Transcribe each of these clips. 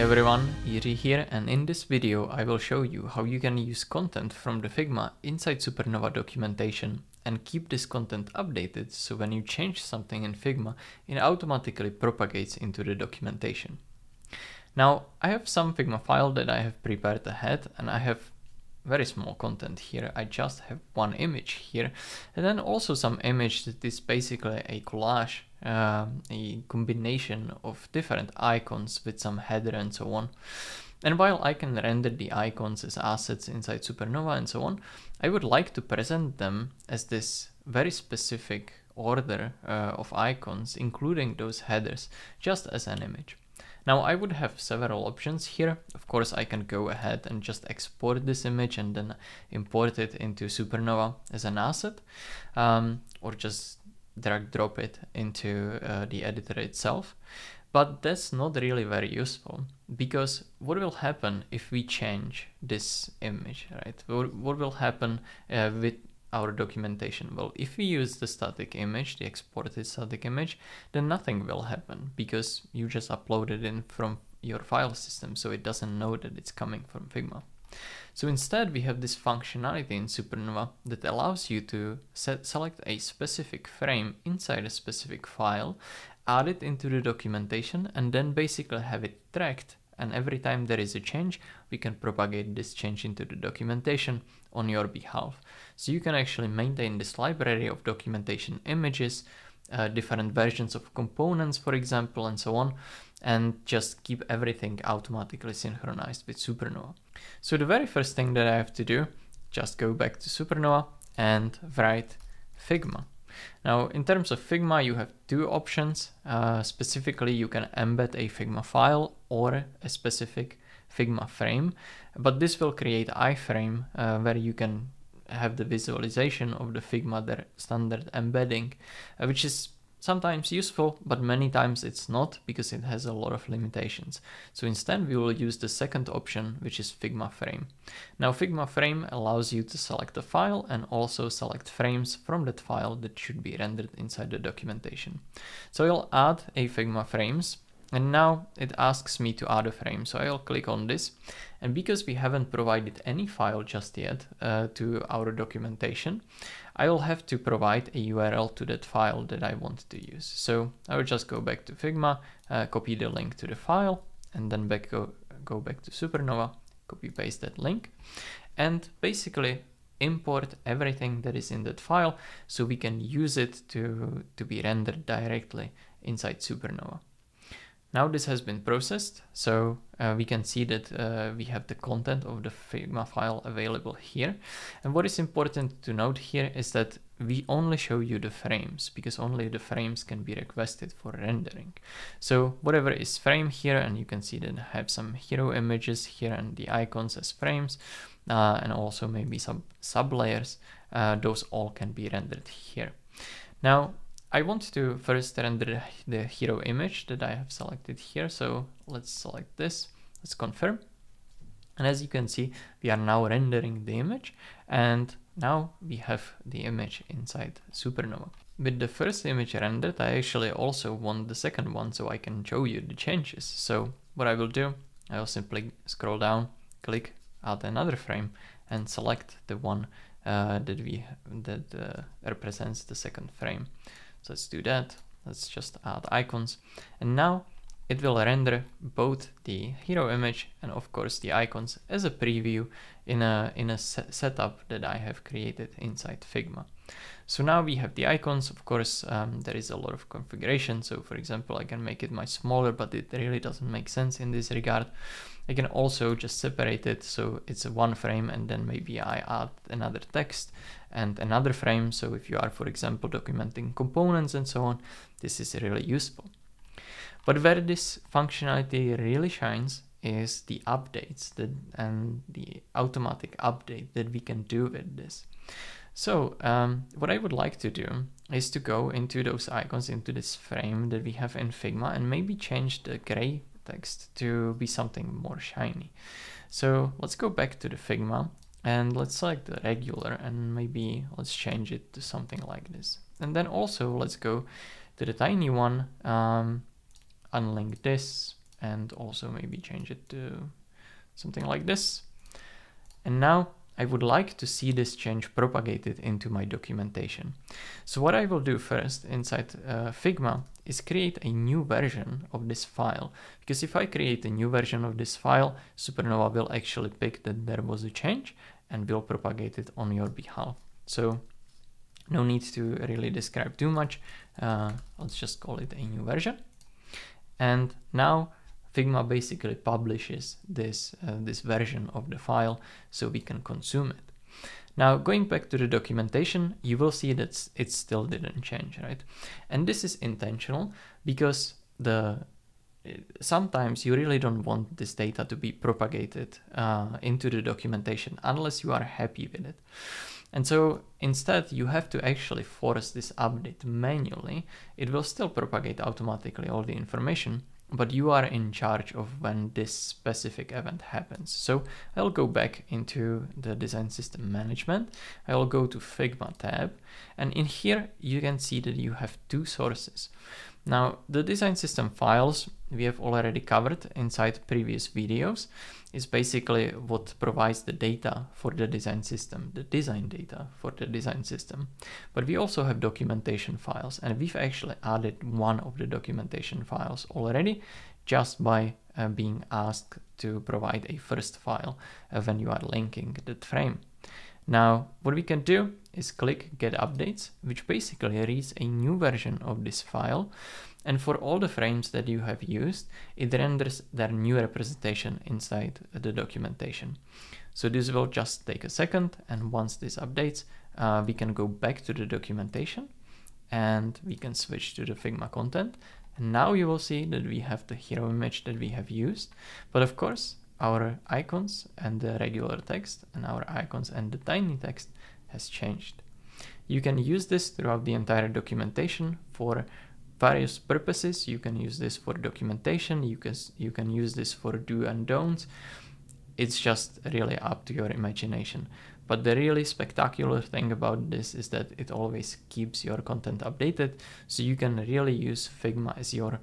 everyone, Yiri here, and in this video I will show you how you can use content from the Figma inside Supernova documentation and keep this content updated so when you change something in Figma, it automatically propagates into the documentation. Now, I have some Figma file that I have prepared ahead and I have very small content here. I just have one image here and then also some image that is basically a collage, a combination of different icons with some header and so on. And while I can render the icons as assets inside Supernova and so on, I would like to present them as this very specific order of icons, including those headers, just as an image. Now I would have several options here. Of course, I can go ahead and just export this image and then import it into Supernova as an asset, or just drag drop it into the editor itself. But that's not really very useful, because what will happen if we change this image, right? What will happen with our documentation? Well, if we use the static image, the exported static image, then nothing will happen because you just upload it in from your file system, so it doesn't know that it's coming from Figma. So instead we have this functionality in Supernova that allows you to select a specific frame inside a specific file, add it into the documentation, and then basically have it tracked, and every time there is a change, we can propagate this change into the documentation on your behalf. So you can actually maintain this library of documentation images, different versions of components, for example, and so on, and just keep everything automatically synchronized with Supernova. So the very first thing that I have to do, just go back to Supernova and write Figma. Now, in terms of Figma, you have two options. Specifically, you can embed a Figma file or a specific Figma frame, but this will create iframe where you can have the visualization of the Figma, their standard embedding, which is sometimes useful, but many times it's not because it has a lot of limitations. So instead we will use the second option, which is Figma frame. Now Figma frame allows you to select a file and also select frames from that file that should be rendered inside the documentation. So I'll add a Figma frames, and now it asks me to add a frame. So I'll click on this, and because we haven't provided any file just yet to our documentation, I will have to provide a URL to that file that I want to use. So I will just go back to Figma, copy the link to the file, and then go back to Supernova, copy paste that link, and basically import everything that is in that file so we can use it to be rendered directly inside Supernova. Now this has been processed, so we can see that we have the content of the Figma file available here. And what is important to note here is that we only show you the frames, because only the frames can be requested for rendering. So whatever is frame here, and you can see that I have some hero images here and the icons as frames, and also maybe some sub-layers, those all can be rendered here. Now, I want to first render the hero image that I have selected here. So let's select this, let's confirm. And as you can see, we are now rendering the image, and now we have the image inside Supernova. With the first image rendered, I actually also want the second one so I can show you the changes. So what I will do, I will simply scroll down, click add another frame, and select the one that represents the second frame. So let's do that. Let's just add icons, and now it will render both the hero image and of course the icons as a preview in a setup that I have created inside Figma. So now we have the icons. Of course, there is a lot of configuration. So for example, I can make it much smaller, but it really doesn't make sense in this regard. I can also just separate it so it's a one frame, and then maybe I add another text and another frame. So if you are, for example, documenting components and so on, this is really useful. But where this functionality really shines is the updates and the automatic update that we can do with this. So what I would like to do is to go into those icons, into this frame that we have in Figma, and maybe change the gray text to be something more shiny. So let's go back to the Figma and let's select the regular, and maybe let's change it to something like this. And then also let's go to the tiny one, unlink this, and also maybe change it to something like this. And now I would like to see this change propagated into my documentation. So what I will do first inside Figma is create a new version of this file, because if I create a new version of this file, Supernova will actually pick that there was a change and will propagate it on your behalf. So no need to really describe too much. Let's just call it a new version. And now Figma basically publishes this, this version of the file so we can consume it. Now, going back to the documentation, you will see that it still didn't change, right? And this is intentional because sometimes you really don't want this data to be propagated into the documentation unless you are happy with it. And so instead you have to actually force this update manually. It will still propagate automatically all the information, but you are in charge of when this specific event happens. So I'll go back into the design system management. I will go to Figma tab, and in here you can see that you have two sources. Now, the design system files we have already covered inside previous videos is basically what provides the data for the design system, the design data for the design system. But we also have documentation files, and we've actually added one of the documentation files already just by being asked to provide a first file when you are linking that frame. Now, what we can do is click Get Updates, which basically reads a new version of this file. And for all the frames that you have used, it renders their new representation inside the documentation. So this will just take a second. And once this updates, we can go back to the documentation and we can switch to the Figma content. And now you will see that we have the hero image that we have used. But of course, our icons and the regular text and our icons and the tiny text has changed. You can use this throughout the entire documentation for various purposes. You can use this for documentation, you can use this for do and don'ts. It's just really up to your imagination. But the really spectacular thing about this is that it always keeps your content updated, so you can really use Figma as your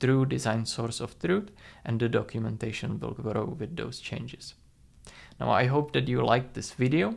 true design source of truth, and the documentation will grow with those changes. Now, I hope that you liked this video,